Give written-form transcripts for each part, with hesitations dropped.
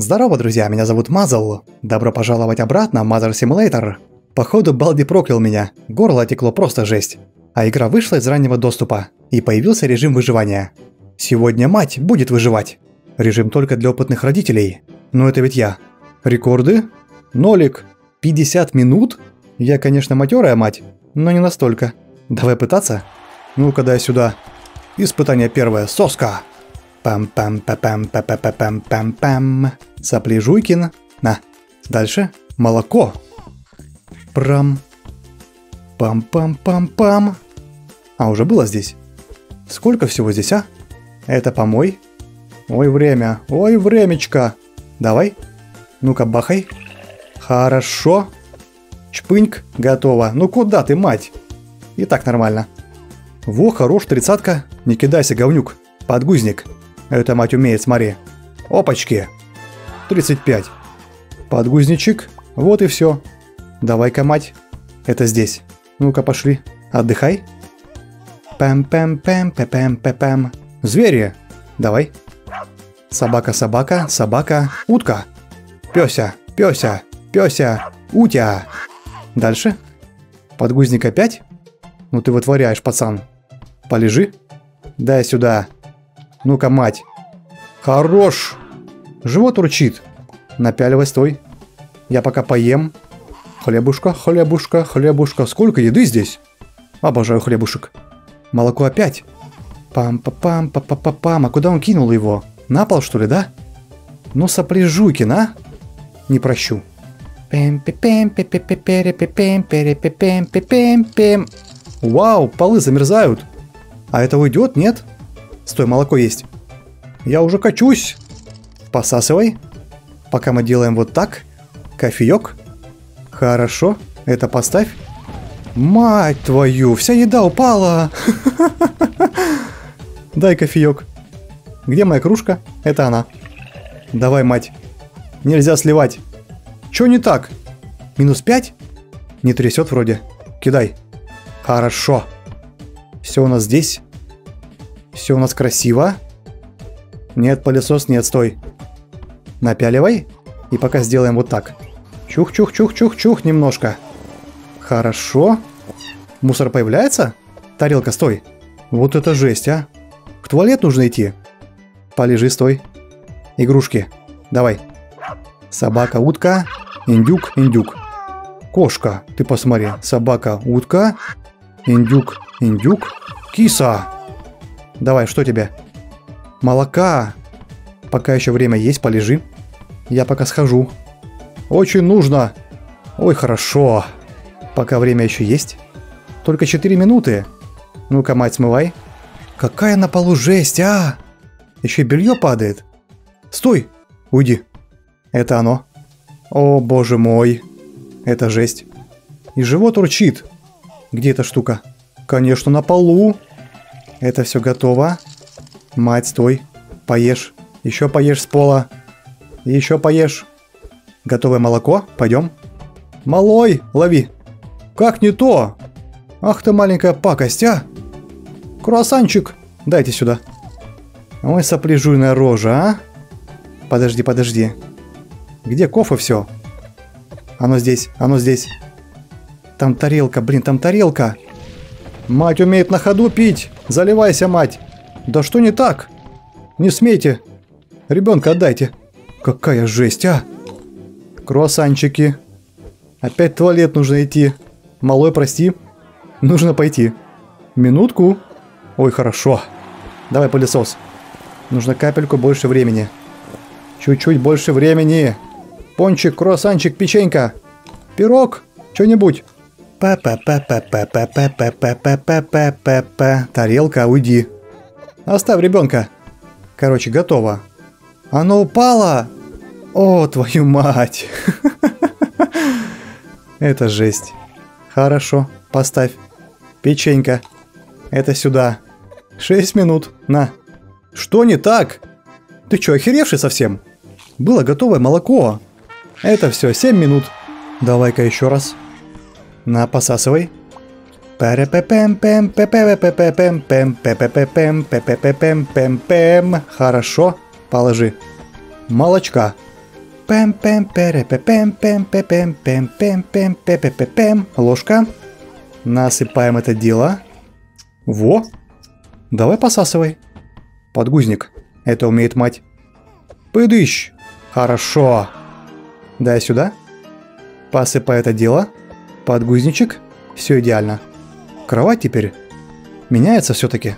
Здорово, друзья, меня зовут Мазл. Добро пожаловать обратно в Mother Simulator. Походу, Балди проклял меня. Горло текло просто жесть. А игра вышла из раннего доступа. И появился режим выживания. Сегодня мать будет выживать. Режим только для опытных родителей. Но это ведь я. Рекорды? Нолик. 50 минут? Я, конечно, матерая мать, но не настолько. Давай пытаться? Ну-ка, дай сюда. Испытание первое. Соска. Пам-пам-пам-пам-пам-пам-пам-пам. Сопли Жуйкин. На. Дальше. Молоко. Прам. Пам-пам-пам-пам. А, уже было здесь? Сколько всего здесь, а? Это помой. Ой, время. Ой, времечко. Давай. Ну-ка, бахай. Хорошо. Чпыньк. Готово. Ну куда ты, мать? И так нормально. Во, хорош, 30-ка. Не кидайся, говнюк. Подгузник. Это мать умеет, смотри. Опачки. 35. Подгузничек. Вот и все. Давай-ка, мать. Это здесь. Ну-ка, пошли. Отдыхай. Пэм-пэм-пэм-пэм-пэм-пэм. Звери. Давай. Собака-собака, собака. Утка. Пёся, пёся, пёся. Утя. Дальше. Подгузник опять. Ну ты вытворяешь, пацан. Полежи. Дай сюда. Ну-ка, мать. Хорош. Живот урчит. Напяливай, стой. Я пока поем. Хлебушка, хлебушка, хлебушка. Сколько еды здесь? Обожаю хлебушек. Молоко опять. Пам-па-пам-па-па-па-пам. А куда он кинул его? На пол, что ли, да? Ну, сопли Жукин, а? Не прощу. Вау, полы замерзают. А это уйдет, нет? Стой, молоко есть. Я уже качусь. Посасывай. Пока мы делаем вот так. Кофеек. Хорошо, это поставь. Мать твою, вся еда упала. Дай кофеек. Где моя кружка? Это она. Давай, мать. Нельзя сливать. Чё не так? Минус 5? Не трясет вроде. Кидай. Хорошо. Все у нас здесь. Все у нас красиво. Нет, пылесос, нет, стой. Напяливай. И пока сделаем вот так. Чух-чух-чух-чух-чух немножко. Хорошо. Мусор появляется? Тарелка, стой. Вот это жесть, а. В туалет нужно идти. Полежи, стой. Игрушки. Давай. Собака, утка. Индюк, индюк. Кошка, ты посмотри. Собака, утка. Индюк, индюк. Киса. Давай, что тебе? Молока. Пока еще время есть, полежи. Я пока схожу. Очень нужно. Ой, хорошо. Пока время еще есть. Только 4 минуты. Ну-ка, мать, смывай. Какая на полу жесть, а! Еще и белье падает. Стой! Уйди. Это оно. О, боже мой. Это жесть. И живот урчит. Где эта штука? Конечно, на полу. Это все готово. Мать, стой. Поешь. Еще поешь с пола. Еще поешь. Готовое молоко. Пойдем. Малой, лови. Как не то? Ах ты маленькая пакость, а! Круассанчик. Дайте сюда. Ой, сопляжуйная рожа, а? Подожди, подожди. Где кофе все? Оно здесь, оно здесь. Там тарелка, блин, там тарелка. Мать умеет на ходу пить. Заливайся, мать. Да что не так? Не смейте. Ребенка отдайте. Какая жесть, а? Круассанчики. Опять в туалет нужно идти. Малой, прости. Нужно пойти. Минутку. Ой, хорошо. Давай, пылесос. Нужно капельку больше времени. Чуть-чуть больше времени. Пончик, круассанчик, печенька. Пирог. Что-нибудь. Тарелка, уйди. Оставь ребенка. Короче, готово. Оно упало. О, твою мать. Это жесть. Хорошо, поставь. Печенька. Это сюда. 6 минут. На. Что не так? Ты чё, охеревший совсем? Было готовое молоко. Это все, 7 минут. Давай-ка еще раз. На, посасывай. Хорошо. Положи. Молочка. Ложка. Насыпаем это дело. Во. Давай посасывай. Подгузник. Это умеет мать. Пыдыщ. Хорошо. Дай сюда. Посыпай это дело. Подгузничек. Все идеально. Кровать теперь. Меняется все-таки.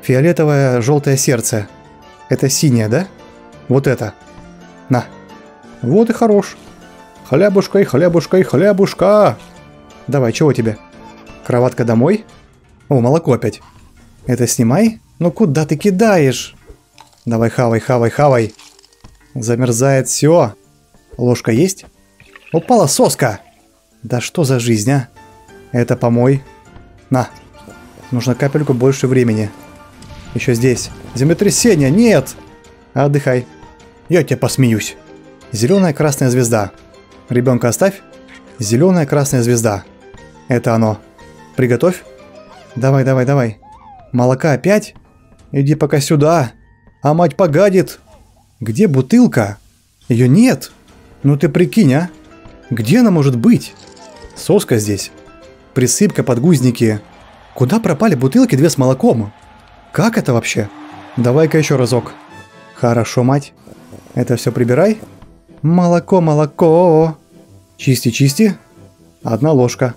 Фиолетовое желтое сердце. Это синее, да? Вот это. На. Вот и хорош. Хлябушка и хлябушка и хлябушка. Давай, чего тебе? Кроватка домой. О, молоко опять. Это снимай. Ну куда ты кидаешь? Давай, хавай, хавай, хавай. Замерзает все. Ложка есть? Упала соска. Да что за жизнь, а? Это помой. На. Нужно капельку больше времени. Еще здесь. Землетрясение, нет! Отдыхай. Я тебе посмеюсь. Зеленая красная звезда. Ребенка оставь. Зеленая красная звезда. Это оно. Приготовь. Давай, давай, давай. Молока опять? Иди пока сюда. А мать погадит. Где бутылка? Ее нет. Ну ты прикинь, а? Где она может быть? Соска здесь. Присыпка, подгузники. Куда пропали бутылки две с молоком? Как это вообще? Давай-ка еще разок. Хорошо, мать. Это все прибирай. Молоко, молоко. Чисти, чисти. Одна ложка.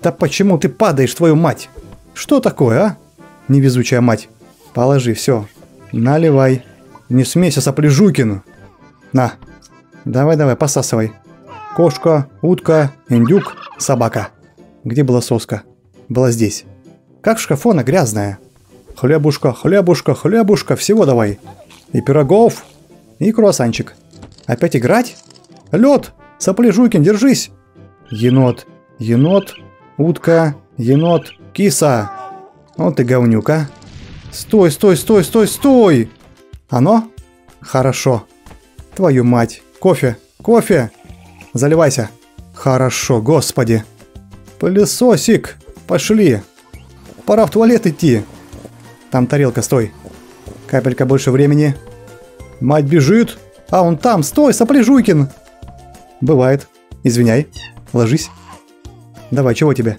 Да почему ты падаешь, твою мать? Что такое, а? Невезучая мать. Положи, все. Наливай. Не смейся, сопляжукин. На. Давай-давай, посасывай. Кошка, утка, индюк, собака. Где была соска? Была здесь. Как в шкафу она грязная. Хлебушка, хлебушка, хлебушка. Всего давай. И пирогов. И круассанчик. Опять играть? Лед! Сопляжукин, держись! Енот, енот, утка, енот, киса. Вот ты говнюка. Стой, стой, стой, стой, стой! Оно? Хорошо. Твою мать. Кофе, кофе! Заливайся. Хорошо, господи. Пылесосик, пошли. Пора в туалет идти. Там тарелка, стой. Капелька больше времени. Мать бежит. А он там, стой, сопляжуйкин. Бывает. Извиняй. Ложись. Давай, чего тебе?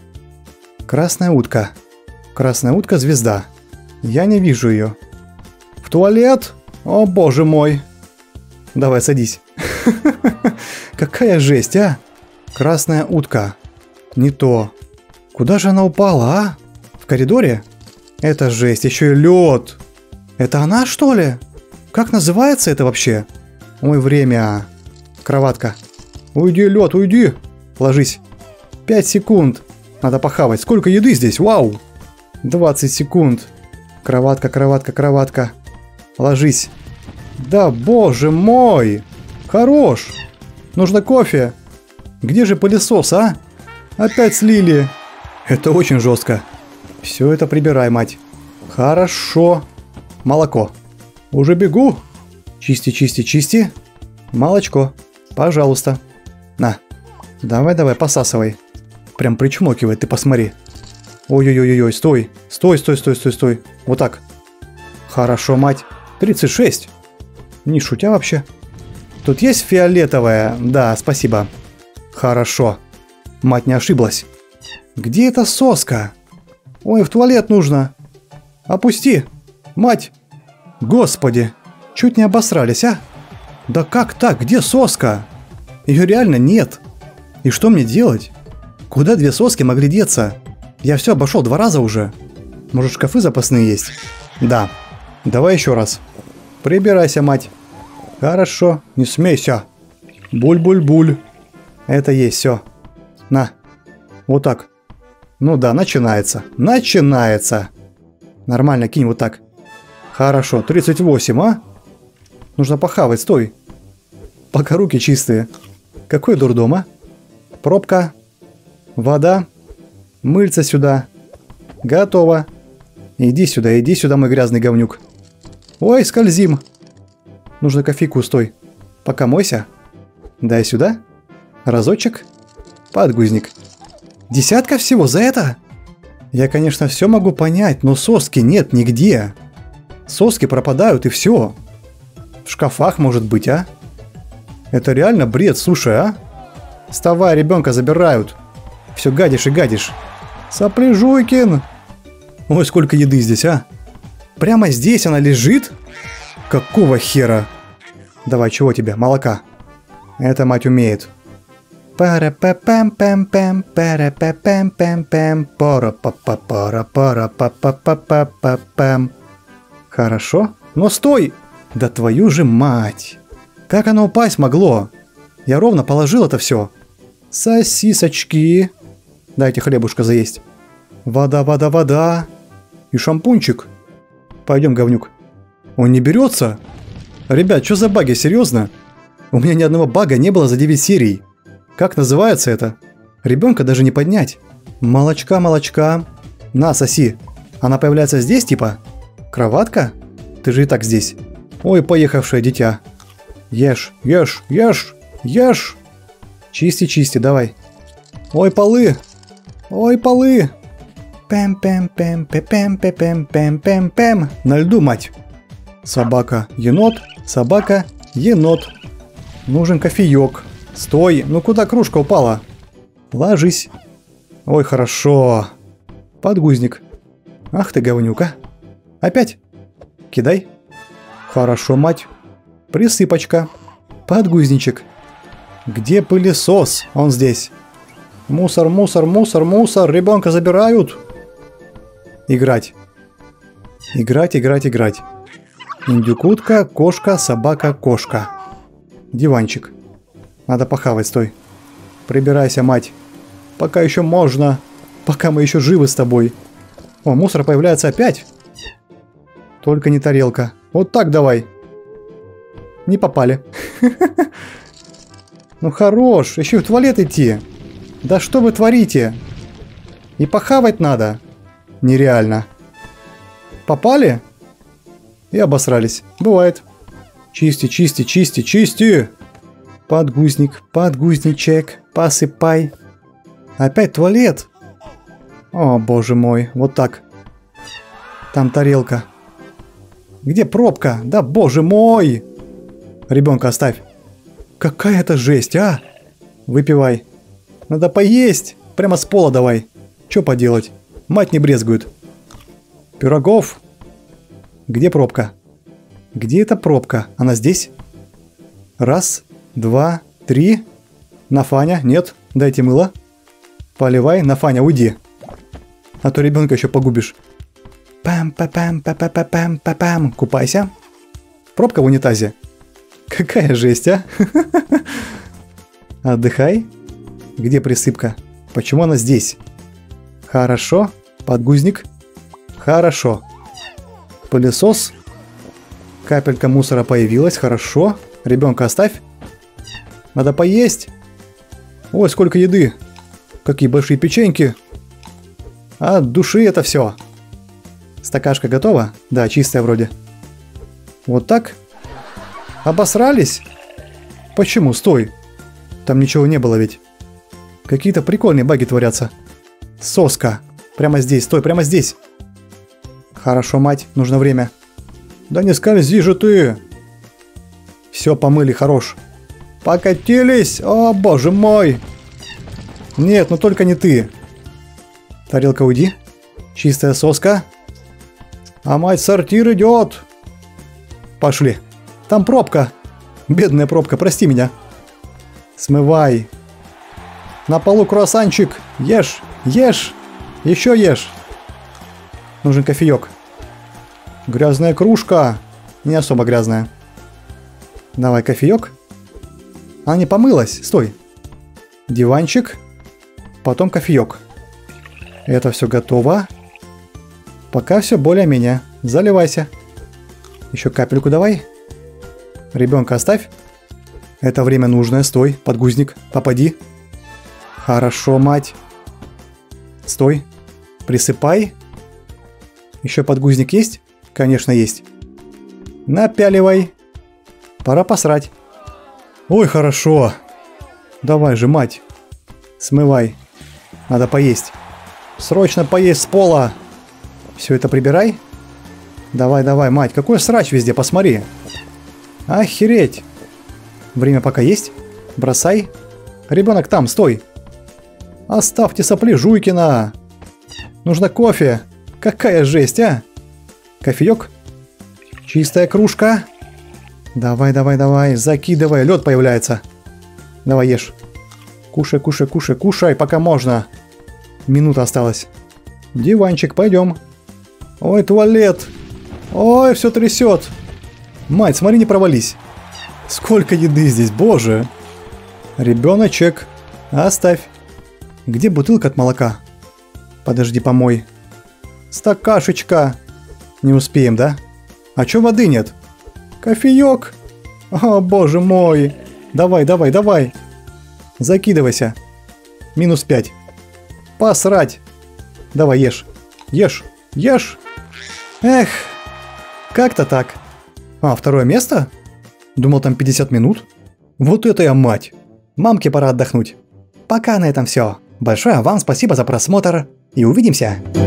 Красная утка. Красная утка звезда. Я не вижу ее. В туалет? О, боже мой. Давай, садись. Какая жесть, а? Красная утка. Не то. Куда же она упала, а? В коридоре? Это жесть, еще и лед. Это она, что ли? Как называется это вообще? Ой, время. Кроватка. Уйди, лед, уйди. Ложись. 5 секунд. Надо похавать. Сколько еды здесь? Вау. 20 секунд. Кроватка, кроватка, кроватка. Ложись. Да боже мой. Хорош. Нужно кофе. Где же пылесос, а? Опять слили. Это очень жестко. Все это прибирай, мать. Хорошо. Молоко. Уже бегу. Чисти, чисти, чисти. Молочко. Пожалуйста. На. Давай, давай, посасывай. Прям причмокивает, ты посмотри. Ой-ой-ой-ой, стой. Стой, стой, стой, стой, стой. Вот так. Хорошо, мать. 36. Не шутя вообще. Тут есть фиолетовая? Да, спасибо. Хорошо. Мать не ошиблась. Где эта соска? Ой, в туалет нужно. Опусти. Мать. Господи, чуть не обосрались, а? Да как так? Где соска? Ее реально нет. И что мне делать? Куда две соски могли деться? Я все обошел 2 раза уже. Может, шкафы запасные есть? Да. Давай еще раз. Прибирайся, мать. Хорошо, не смейся. Буль-буль-буль. Это есть все. На. Вот так. Ну да, начинается. Начинается. Нормально, кинь вот так. Хорошо, 38, а? Нужно похавать, стой. Пока руки чистые. Какой дурдом, а? Пробка. Вода. Мыльца сюда. Готово. Иди сюда, мой грязный говнюк. Ой, скользим. Нужно кофейку, стой. Пока мойся. Дай сюда. Разочек. Подгузник. Десятка всего за это? Я, конечно, все могу понять, но соски нет нигде. Соски пропадают и все. В шкафах, может быть, а? Это реально бред, слушай, а? Вставай, ребенка забирают. Все гадишь и гадишь. Сопляжуйкин! Ой, сколько еды здесь, а? Прямо здесь она лежит? Какого хера? Давай, чего тебе? Молока. Это мать умеет. Хорошо? Но стой! Да твою же мать! Как оно упасть могло? Я ровно положил это все. Сосисочки. Дайте хлебушка заесть. Вода, вода, вода. И шампунчик. Пойдем, говнюк. Он не берется? Ребят, что за баги, серьезно? У меня ни одного бага не было за 9 серий. Как называется это? Ребенка даже не поднять. Молочка, молочка. На, соси. Она появляется здесь, типа? Кроватка? Ты же и так здесь. Ой, поехавшее дитя. Ешь, ешь, ешь, ешь. Чисти, чисти, давай. Ой, полы. Ой, полы. Пэм-пэм-пэм-пэм-пэм-пэм-пэм-пэм. На льду, мать. Собака, енот, собака, енот. Нужен кофеек. Стой, ну куда кружка упала? Ложись. Ой, хорошо. Подгузник. Ах ты, говнюка. Опять. Кидай. Хорошо, мать. Присыпочка. Подгузничек. Где пылесос? Он здесь. Мусор, мусор, мусор, мусор. Ребенка забирают. Играть. Играть, играть, играть. Индюкутка, кошка, собака, кошка. Диванчик. Надо похавать, стой. Прибирайся, мать. Пока еще можно. Пока мы еще живы с тобой. О, мусор появляется опять. Только не тарелка. Вот так давай. Не попали. Ну хорош, еще и в туалет идти. Да что вы творите? И похавать надо. Нереально. Попали? И обосрались. Бывает. Чисти, чисти, чисти, чисти. Подгузник, подгузничек, посыпай. Опять туалет. О, боже мой, вот так. Там тарелка. Где пробка? Да, боже мой. Ребенка оставь. Какая это жесть, а? Выпивай. Надо поесть. Прямо с пола давай. Че поделать? Мать не брезгует. Пирогов. Где пробка? Где эта пробка? Она здесь? Раз, два, три. Нафаня, нет, дайте мыло. Поливай, Нафаня, уйди. А то ребенка еще погубишь. Пам-па-пам-па-па-пам-па-пам. Купайся. Пробка в унитазе. Какая жесть, а? Отдыхай. Где присыпка? Почему она здесь? Хорошо. Подгузник. Хорошо. Пылесос. Капелька мусора появилась. Хорошо. Ребенка оставь. Надо поесть. Ой, сколько еды. Какие большие печеньки. От души это все. Стакашка готова? Да, чистая вроде. Вот так. Обосрались? Почему? Стой. Там ничего не было ведь. Какие-то прикольные баги творятся. Соска. Прямо здесь. Стой, прямо здесь. Хорошо, мать. Нужно время. Да не скользи же ты. Все, помыли. Хорош. Покатились. О, боже мой. Нет, ну только не ты. Тарелка, уйди. Чистая соска. А мать в сортир идет. Пошли. Там пробка. Бедная пробка, прости меня. Смывай. На полу круассанчик. Ешь, ешь. Еще ешь. Нужен кофеек. Грязная кружка. Не особо грязная. Давай кофеек. Она не помылась. Стой. Диванчик. Потом кофеек. Это все готово. Пока все более-менее. Заливайся. Еще капельку давай. Ребенка оставь. Это время нужное. Стой, подгузник. Попади. Хорошо, мать. Стой. Присыпай. Еще подгузник есть? Конечно, есть. Напяливай. Пора посрать. Ой, хорошо. Давай же, мать. Смывай. Надо поесть. Срочно поесть с пола. Все это прибирай. Давай, давай, мать. Какой срач везде, посмотри. Охереть. Время пока есть. Бросай. Ребенок там, стой. Оставьте сопли Жуйкина. Нужно кофе. Какая жесть, а? Кофеек. Чистая кружка. Давай, давай, давай. Закидывай. Лед появляется. Давай, ешь. Кушай, кушай, кушай, кушай, пока можно. Минута осталась. Диванчик, пойдем. Ой, туалет. Ой, все трясет. Мать, смотри, не провались. Сколько еды здесь, боже. Ребеночек, оставь. Где бутылка от молока? Подожди, помой. Стакашечка. Не успеем, да? А чё воды нет? Кофеёк. О, боже мой. Давай, давай, давай. Закидывайся. Минус 5. Посрать. Давай, ешь. Ешь. Ешь. Эх. Как-то так. А, второе место? Думал, там 50 минут. Вот это я мать. Мамке пора отдохнуть. Пока на этом все. Большое вам спасибо за просмотр. И увидимся.